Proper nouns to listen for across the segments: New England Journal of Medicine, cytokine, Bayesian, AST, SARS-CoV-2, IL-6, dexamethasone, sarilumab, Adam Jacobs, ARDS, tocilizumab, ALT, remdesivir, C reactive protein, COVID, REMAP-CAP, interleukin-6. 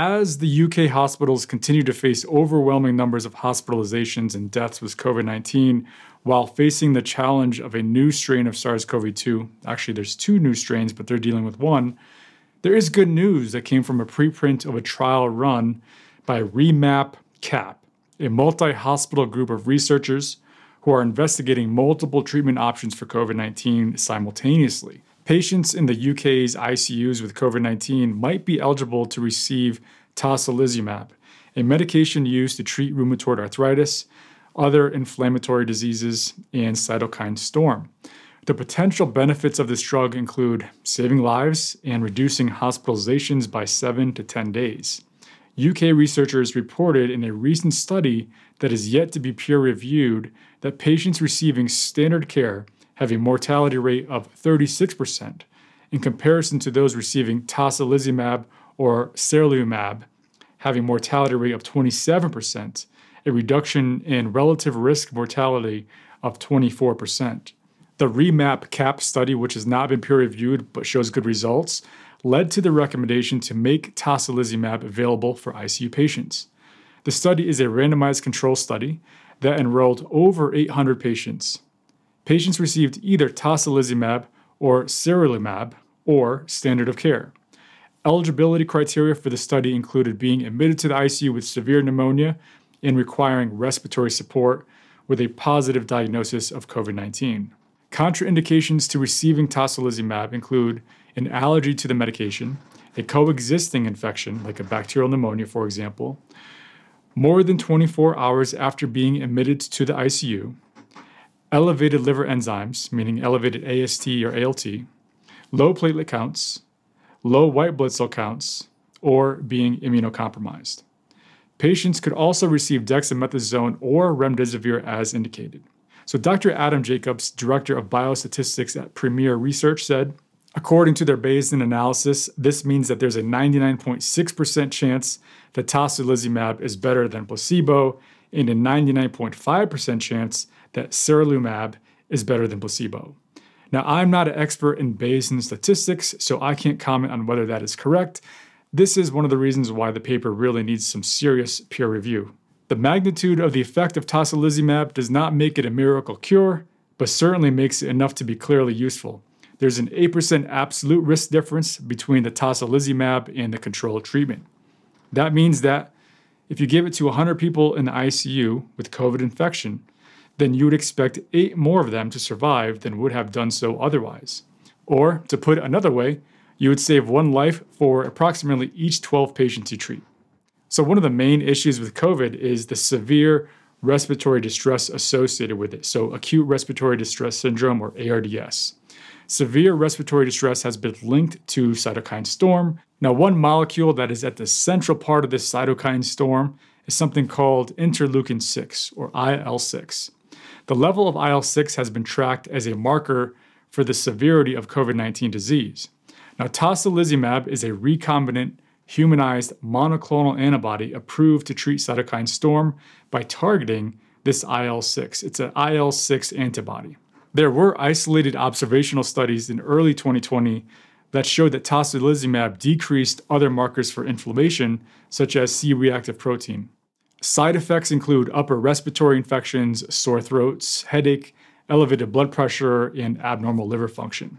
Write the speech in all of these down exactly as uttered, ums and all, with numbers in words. As the U K hospitals continue to face overwhelming numbers of hospitalizations and deaths with COVID nineteen, while facing the challenge of a new strain of SARS CoV two, actually there's two new strains, but they're dealing with one, there is good news that came from a preprint of a trial run by REMAP-CAP, a multi-hospital group of researchers who are investigating multiple treatment options for COVID nineteen simultaneously. Patients in the U K's I C Us with COVID nineteen might be eligible to receive tocilizumab, a medication used to treat rheumatoid arthritis, other inflammatory diseases, and cytokine storm. The potential benefits of this drug include saving lives and reducing hospitalizations by seven to ten days. U K researchers reported in a recent study that is yet to be peer-reviewed that patients receiving standard care have a mortality rate of thirty-six percent in comparison to those receiving tocilizumab or sarilumab, having a mortality rate of twenty-seven percent, a reduction in relative risk mortality of twenty-four percent. The REMAP-CAP study, which has not been peer-reviewed but shows good results, led to the recommendation to make tocilizumab available for I C U patients. The study is a randomized control study that enrolled over eight hundred patients. Patients received either tocilizumab or sarilumab or standard of care. Eligibility criteria for the study included being admitted to the I C U with severe pneumonia and requiring respiratory support with a positive diagnosis of COVID nineteen. Contraindications to receiving tocilizumab include an allergy to the medication, a coexisting infection, like a bacterial pneumonia, for example, more than twenty-four hours after being admitted to the I C U, elevated liver enzymes, meaning elevated A S T or A L T, low platelet counts, low white blood cell counts, or being immunocompromised. Patients could also receive dexamethasone or remdesivir as indicated. So Doctor Adam Jacobs, Director of Biostatistics at Premier Research, said, according to their Bayesian analysis, this means that there's a ninety-nine point six percent chance that tocilizumab is better than placebo and a ninety-nine point five percent chance that sarilumab is better than placebo. Now, I'm not an expert in Bayesian statistics, so I can't comment on whether that is correct. This is one of the reasons why the paper really needs some serious peer review. The magnitude of the effect of tocilizumab does not make it a miracle cure, but certainly makes it enough to be clearly useful. There's an eight percent absolute risk difference between the tocilizumab and the control treatment. That means that if you give it to one hundred people in the I C U with COVID infection, then you would expect eight more of them to survive than would have done so otherwise. Or, to put it another way, you would save one life for approximately each twelve patients you treat. So one of the main issues with COVID is the severe respiratory distress associated with it, so acute respiratory distress syndrome, or A R D S. Severe respiratory distress has been linked to cytokine storm. Now, one molecule that is at the central part of this cytokine storm is something called interleukin six, or I L six. The level of I L six has been tracked as a marker for the severity of COVID nineteen disease. Now, tocilizumab is a recombinant humanized monoclonal antibody approved to treat cytokine storm by targeting this I L six. It's an I L six antibody. There were isolated observational studies in early twenty twenty that showed that tocilizumab decreased other markers for inflammation, such as C reactive protein. Side effects include upper respiratory infections, sore throats, headache, elevated blood pressure, and abnormal liver function.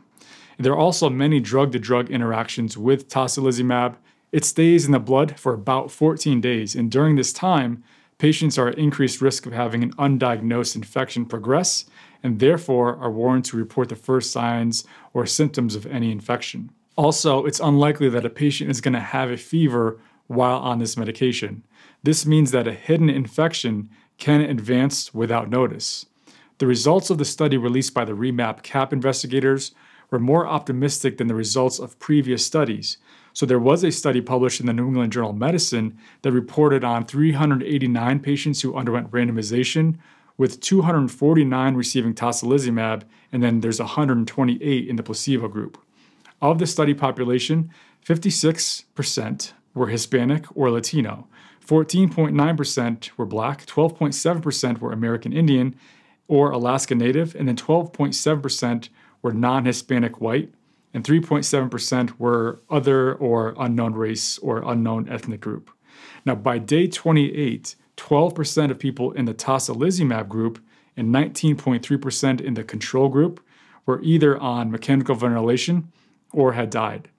There are also many drug-to-drug interactions with tocilizumab. It stays in the blood for about fourteen days, and during this time, patients are at increased risk of having an undiagnosed infection progress and therefore are warned to report the first signs or symptoms of any infection. Also, it's unlikely that a patient is going to have a fever while on this medication. This means that a hidden infection can advance without notice. The results of the study released by the REMAP-CAP investigators were more optimistic than the results of previous studies. So there was a study published in the New England Journal of Medicine that reported on three hundred eighty-nine patients who underwent randomization, with two hundred forty-nine receiving tocilizumab, and then there's one hundred twenty-eight in the placebo group. Of the study population, fifty-six percent were Hispanic or Latino, fourteen point nine percent were Black, twelve point seven percent were American Indian or Alaska Native, and then twelve point seven percent were non-Hispanic white, and three point seven percent were other or unknown race or unknown ethnic group. Now, by day twenty-eight, twelve percent of people in the tocilizumab group and nineteen point three percent in the control group were either on mechanical ventilation or had died.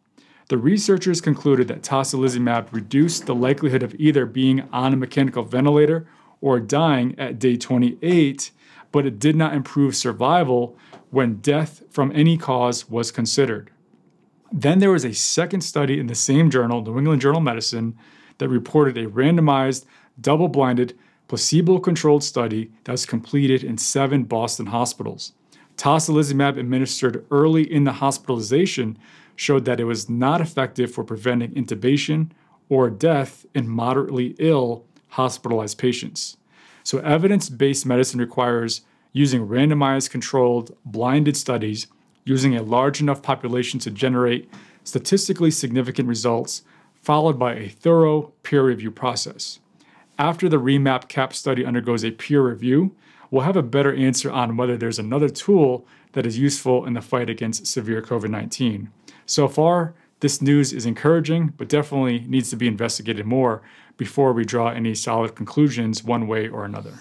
The researchers concluded that tocilizumab reduced the likelihood of either being on a mechanical ventilator or dying at day twenty-eight, but it did not improve survival when death from any cause was considered. Then there was a second study in the same journal, New England Journal of Medicine, that reported a randomized, double-blinded, placebo-controlled study that was completed in seven Boston hospitals. Tocilizumab administered early in the hospitalization showed that it was not effective for preventing intubation or death in moderately ill hospitalized patients. So evidence-based medicine requires using randomized, controlled, blinded studies, using a large enough population to generate statistically significant results, followed by a thorough peer review process. After the REMAP-CAP study undergoes a peer review, we'll have a better answer on whether there's another tool that is useful in the fight against severe COVID nineteen. So far, this news is encouraging, but definitely needs to be investigated more before we draw any solid conclusions one way or another.